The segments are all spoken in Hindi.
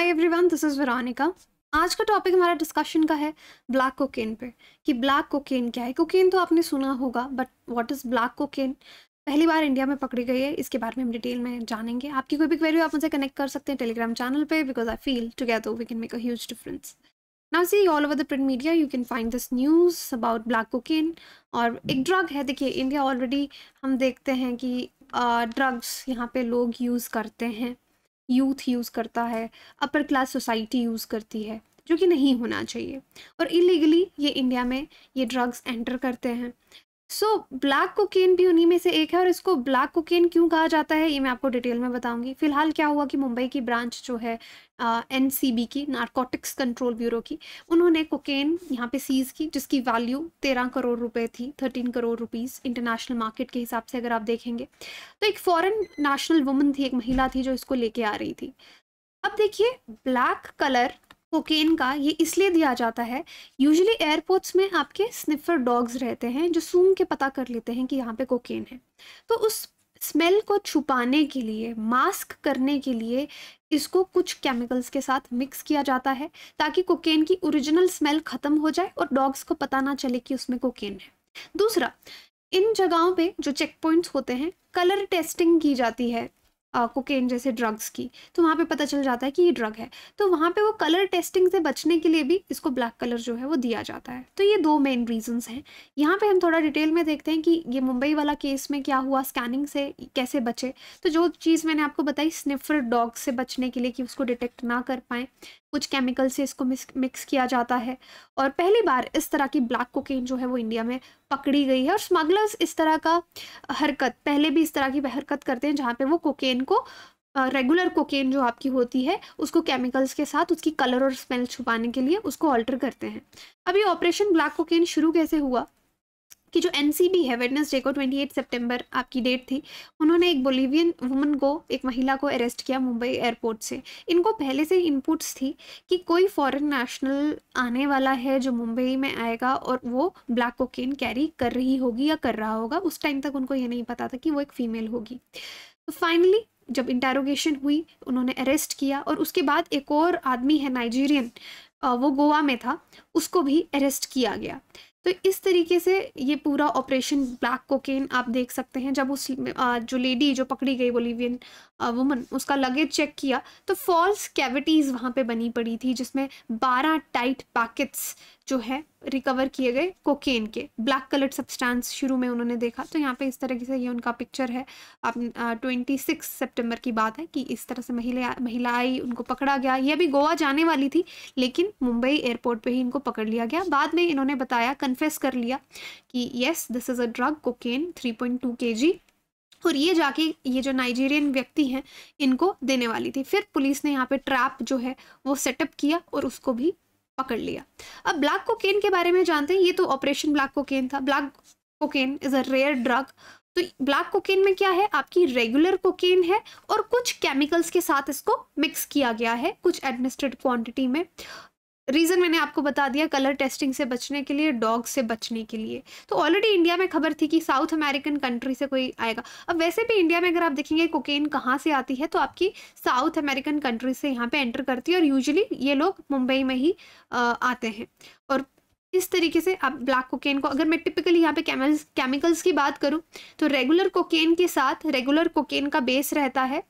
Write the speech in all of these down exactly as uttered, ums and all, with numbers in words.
Hi everyone, this is Veronica. आज का टॉपिक हमारा डिस्कशन का है ब्लैक कोकेन पे कि ब्लैक कोकेन क्या है। कोकेन तो आपने सुना होगा, but what is black cocaine? पहली बार इंडिया में पकड़ी गई है, इसके बारे में हम डिटेल में जानेंगे। आपकी कोई भी क्वेरी आप मुझसे कनेक्ट कर सकते हैं टेलीग्राम चैनल पे, because I feel together we can make a huge difference. Now see all over the print media you can find this news about black cocaine. और एक ड्रग है, देखिए इंडिया ऑलरेडी हम देखते हैं कि ड्रग्स uh, यहाँ पे लोग यूज़ करते हैं, यूथ यूज़ करता है, अपर क्लास सोसाइटी यूज़ करती है, जो कि नहीं होना चाहिए। और इलीगली ये इंडिया में ये ड्रग्स एंटर करते हैं। सो ब्लैक कोकेन भी उन्हीं में से एक है। और इसको ब्लैक कोकेन क्यों कहा जाता है, ये मैं आपको डिटेल में बताऊंगी। फ़िलहाल क्या हुआ कि मुंबई की ब्रांच जो है एन सी बी की, नारकोटिक्स कंट्रोल ब्यूरो की, उन्होंने कोकेन यहाँ पे सीज़ की, जिसकी वैल्यू तेरह करोड़ रुपए थी, thirteen crore rupees international market के हिसाब से अगर आप देखेंगे तो। एक फॉरेन नेशनल वुमन थी, एक महिला थी जो इसको लेके आ रही थी। अब देखिए, ब्लैक कलर कोकेन का ये इसलिए दिया जाता है, यूजुअली एयरपोर्ट्स में आपके स्निफर डॉग्स रहते हैं जो सूंघ के पता कर लेते हैं कि यहाँ पे कोकेन है। तो उस स्मेल को छुपाने के लिए, मास्क करने के लिए इसको कुछ केमिकल्स के साथ मिक्स किया जाता है, ताकि कोकेन की ओरिजिनल स्मेल ख़त्म हो जाए और डॉग्स को पता ना चले कि उसमें कोकेन है। दूसरा, इन जगहों पे जो चेक पॉइंट्स होते हैं, कलर टेस्टिंग की जाती है कोकेन uh, जैसे ड्रग्स की, तो वहाँ पे पता चल जाता है कि ये ड्रग है। तो वहाँ पे वो कलर टेस्टिंग से बचने के लिए भी इसको ब्लैक कलर जो है वो दिया जाता है। तो ये दो मेन रीजंस हैं। यहाँ पे हम थोड़ा डिटेल में देखते हैं कि ये मुंबई वाला केस में क्या हुआ, स्कैनिंग से कैसे बचे। तो जो चीज़ मैंने आपको बताई, स्निफर डॉग से बचने के लिए कि उसको डिटेक्ट ना कर पाएँ, कुछ केमिकल से इसको मिक्स किया जाता है। और पहली बार इस तरह की ब्लैक कोकेन जो है वो इंडिया में पकड़ी गई है। और स्मगलर्स इस तरह का हरकत, पहले भी इस तरह की हरकत करते हैं, जहाँ पे वो कोकेन को, रेगुलर कोकेन जो आपकी होती है, उसको केमिकल्स के साथ उसकी कलर और स्मेल छुपाने के लिए उसको ऑल्टर करते हैं। अब ये ऑपरेशन ब्लैक कोकेन शुरू कैसे हुआ कि जो एन सी बी है, वेडनेसडे को अट्ठाईस सितंबर आपकी डेट थी, उन्होंने एक बोलिवियन वुमन को, एक महिला को अरेस्ट किया मुंबई एयरपोर्ट से। इनको पहले से इनपुट्स थी कि कोई फॉरेन नेशनल आने वाला है जो मुंबई में आएगा और वो ब्लैक कोकेन कैरी कर रही होगी या कर रहा होगा। उस टाइम तक उनको ये नहीं पता था कि वो एक फ़ीमेल होगी। तो फाइनली जब इंटेरोगेशन हुई, उन्होंने अरेस्ट किया। और उसके बाद एक और आदमी है, नाइजीरियन, वो गोवा में था, उसको भी अरेस्ट किया गया। तो इस तरीके से ये पूरा ऑपरेशन ब्लैक कोकेन आप देख सकते हैं। जब उस जो लेडी जो पकड़ी गई, बोलिवियन वुमन, उसका लगेज चेक किया तो फॉल्स कैविटीज़ वहाँ पे बनी पड़ी थी, जिसमें बारह टाइट पैकेट्स जो है रिकवर किए गए कोकेन के, ब्लैक कलर्ड सब्सटेंस शुरू में उन्होंने देखा। तो यहाँ पे इस तरीके से ये उनका पिक्चर है। आप ट्वेंटी सिक्स सेप्टेम्बर की बात है कि इस तरह से महिला महिला आई, उनको पकड़ा गया। ये अभी गोवा जाने वाली थी, लेकिन मुंबई एयरपोर्ट पे ही इनको पकड़ लिया गया। बाद में इन्होंने बताया, कन्फेस कर लिया कि yes, this is a drug cocaine, three point two K G और ये जाके ये जो नाइजीरियन व्यक्ति हैं इनको देने वाली थी। फिर पुलिस ने यहाँ पे ट्रैप जो है वो सेटअप किया और उसको भी पकड़ लिया। अब ब्लैक कोकेन के बारे में जानते हैं। ये तो ऑपरेशन ब्लैक कोकेन था। Black cocaine is a rare drug. तो ब्लैक कोकेन में क्या है, आपकी रेगुलर कोकेन है और कुछ केमिकल्स के साथ इसको मिक्स किया गया है, कुछ एडमिनिस्ट्रेड क्वांटिटी में। रीज़न मैंने आपको बता दिया, कलर टेस्टिंग से बचने के लिए, डॉग से बचने के लिए। तो ऑलरेडी इंडिया में खबर थी कि साउथ अमेरिकन कंट्री से कोई आएगा। अब वैसे भी इंडिया में अगर आप देखेंगे कोकेन कहाँ से आती है, तो आपकी साउथ अमेरिकन कंट्री से यहाँ पे एंटर करती है और यूजुअली ये लोग मुंबई में ही आ, आते हैं। और इस तरीके से आप ब्लैक कोकेन को, अगर मैं टिपिकली यहाँ पे केमिकल्स केमिकल्स की बात करूँ, तो रेगुलर कोकेन के साथ रेगुलर कोकेन का बेस रहता है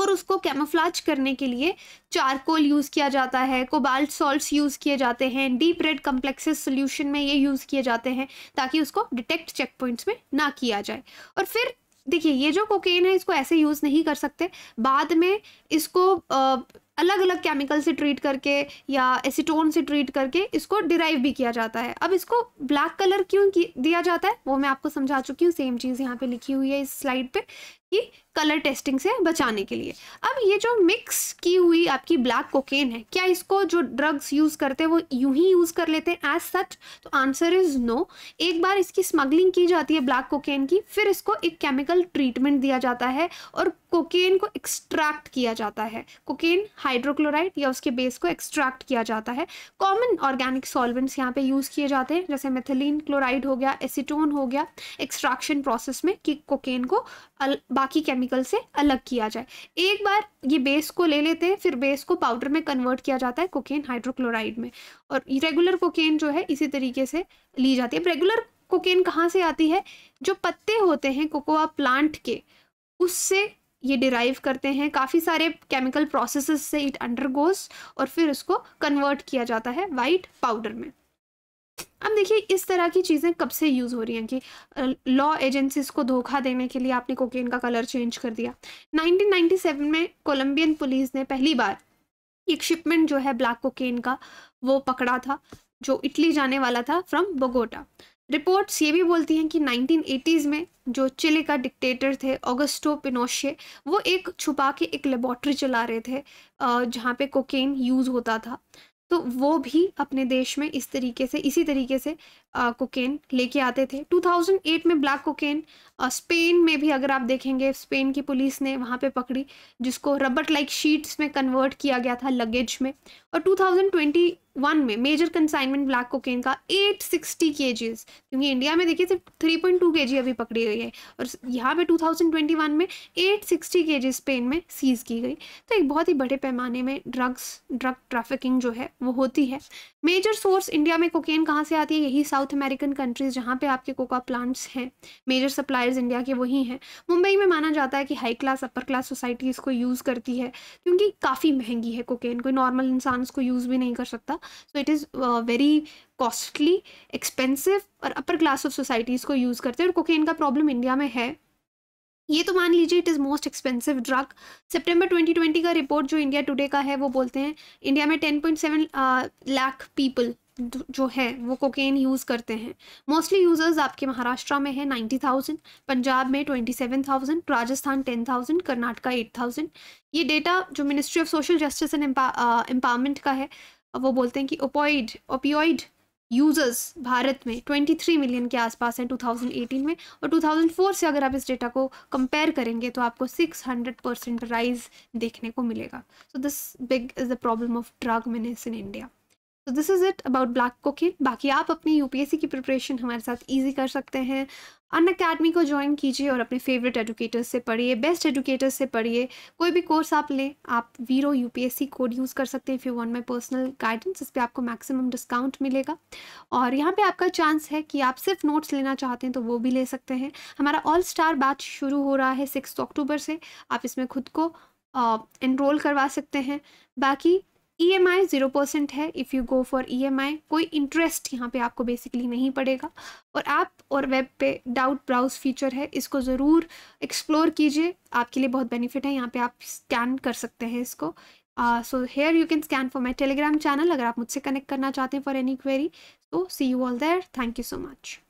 और उसको कैमोफ्लाज करने के लिए चारकोल यूज़ किया जाता है, कोबाल्ट सॉल्ट्स यूज़ किए जाते हैं, डीप रेड कम्प्लेक्सेस सोल्यूशन में ये यूज़ किए जाते हैं, ताकि उसको डिटेक्ट चेक पॉइंट्स में ना किया जाए। और फिर देखिए, ये जो कोकेन है इसको ऐसे यूज़ नहीं कर सकते, बाद में इसको आ, अलग अलग केमिकल से ट्रीट करके या एसीटोन से ट्रीट करके इसको डिराइव भी किया जाता है। अब इसको ब्लैक कलर क्यों दिया जाता है वो मैं आपको समझा चुकी हूँ। सेम चीज़ यहाँ पे लिखी हुई है इस स्लाइड पे कि कलर टेस्टिंग से बचाने के लिए। अब ये जो मिक्स की हुई आपकी ब्लैक कोकेन है, क्या इसको जो ड्रग्स यूज़ करते हैं वो यूं ही यूज़ कर लेते हैं एज सच? तो आंसर इज़ नो। एक बार इसकी स्मगलिंग की जाती है ब्लैक कोकेन की, फिर इसको एक केमिकल ट्रीटमेंट दिया जाता है और कोकेन को एक्सट्रैक्ट किया जाता है। कोकेन हाइड्रोक्लोराइड या उसके बेस को एक्सट्रैक्ट किया जाता है। कॉमन ऑर्गेनिक सॉल्वेंट्स यहाँ पे यूज़ किए जाते हैं, जैसे मेथिलीन क्लोराइड हो गया, एसीटोन हो गया, एक्सट्रैक्शन प्रोसेस में कि कोकेन को बाकी केमिकल से अलग किया जाए। एक बार ये बेस को ले लेते हैं, फिर बेस को पाउडर में कन्वर्ट किया जाता है कोकेन हाइड्रोक्लोराइड में, और रेगुलर कोकेन जो है इसी तरीके से ली जाती है। रेगुलर कोकेन कहाँ से आती है? जो पत्ते होते हैं कोकोआ प्लांट के, उससे ये डिराइव करते हैं। काफ़ी सारे केमिकल प्रोसेसेस से इट अंडरगोस और फिर उसको कन्वर्ट किया जाता है वाइट पाउडर में। अब देखिए इस तरह की चीज़ें कब से यूज़ हो रही हैं कि लॉ एजेंसीज को धोखा देने के लिए आपने कोकेन का कलर चेंज कर दिया। नाइनटीन नाइंटी सेवन में कोलंबियन पुलिस ने पहली बार एक शिपमेंट जो है ब्लैक कोकेन का वो पकड़ा था जो इटली जाने वाला था फ्रॉम बोगोटा। रिपोर्ट्स ये भी बोलती हैं कि नाइनटीन एटीज़ में जो चिली का डिक्टेटर थे ऑगस्टो पिनोशे, वो एक छुपा के एक लेबॉर्ट्री चला रहे थे जहाँ पे कोकेन यूज़ होता था, तो वो भी अपने देश में इस तरीके से इसी तरीके से कोकेन लेके आते थे। टू थाउजेंड एट में ब्लैक कोकेन स्पेन में भी अगर आप देखेंगे, स्पेन की पुलिस ने वहाँ पे पकड़ी जिसको रबर लाइक शीट्स में कन्वर्ट किया गया था लगेज में। और टू थाउजेंड ट्वेंटी वन में मेजर कंसाइनमेंट ब्लैक कोकेन का एट सिक्सटी केजीज, क्योंकि इंडिया में देखिए सिर्फ थ्री पॉइंट टू केजी अभी पकड़ी गई है, और यहाँ पे टू थाउजेंड ट्वेंटी वन में एट सिक्सटी केजी स्पेन में सीज की गई। तो एक बहुत ही बड़े पैमाने में ड्रग्स ड्रग ट्रैफिकिंग जो है वो होती है। मेजर सोर्स इंडिया में कोकेन कहाँ से आती है? यही साउथ अमेरिकन कंट्रीज जहाँ पे आपके कोका प्लांट्स हैं, मेजर सप्लायर्स इंडिया के वही हैं। मुंबई में माना जाता है कि high class upper class society इसको यूज़ करती है क्योंकि काफ़ी महंगी है कोकेन, कोई नॉर्मल इंसान इसको यूज़ भी नहीं कर सकता। So it is very costly, expensive, और अपर क्लास ऑफ सोसाइटीज़ को यूज़ करते हैं। और कोकेन का प्रॉब्लम इंडिया में है, ये तो मान लीजिए। It is most expensive drug. सितंबर ट्वेंटी ट्वेंटी का रिपोर्ट जो इंडिया टुडे का है वो बोलते हैं इंडिया में ten point seven lakh people जो है वो कोकेन यूज़ करते हैं। मोस्टली यूज़र्स आपके महाराष्ट्र में है नाइन्टी थाउजेंड, पंजाब में twenty seven thousand, Rajasthan ten thousand, Karnataka eight thousand. ये डेटा जो ministry of social justice and empowerment का है वो बोलते हैं कि ओपियोइड ओपियोइड यूज़र्स भारत में ट्वेंटी थ्री मिलियन के आसपास हैं टू थाउजेंड एटीन में, और टू थाउजेंड फोर से अगर आप इस डेटा को कंपेयर करेंगे तो आपको सिक्स हंड्रेड परसेंट राइज देखने को मिलेगा। So this big is the problem of drug menace in India. So this is it about black cocaine. बाकी आप अपनी यूपीएससी की प्रिपरेशन हमारे साथ ईजी कर सकते हैं। अनअकैडमी को ज्वाइन कीजिए और अपने फेवरेट एडुकेटर्स से पढ़िए, बेस्ट एडुकेटर्स से पढ़िए। कोई भी कोर्स आप लें, आप वीरो यूपीएससी कोड यूज़ कर सकते हैं if you want my personal guidance. इस पर आपको मैक्सिमम डिस्काउंट मिलेगा, और यहाँ पे आपका चांस है कि आप सिर्फ नोट्स लेना चाहते हैं तो वो भी ले सकते हैं। हमारा ऑल स्टार बैच शुरू हो रहा है सिक्स अक्टूबर से, आप इसमें खुद को एनरोल करवा सकते हैं। बाकी E M I zero percent है if you go for E M I, कोई इंटरेस्ट यहाँ पे आपको बेसिकली नहीं पड़ेगा। और ऐप और वेब पे डाउट ब्राउज फीचर है, इसको ज़रूर एक्सप्लोर कीजिए, आपके लिए बहुत बेनिफिट है। यहाँ पे आप स्कैन कर सकते हैं इसको। So here you can scan for my Telegram channel अगर आप मुझसे कनेक्ट करना चाहते हैं for any query. So see you all there, thank you so much.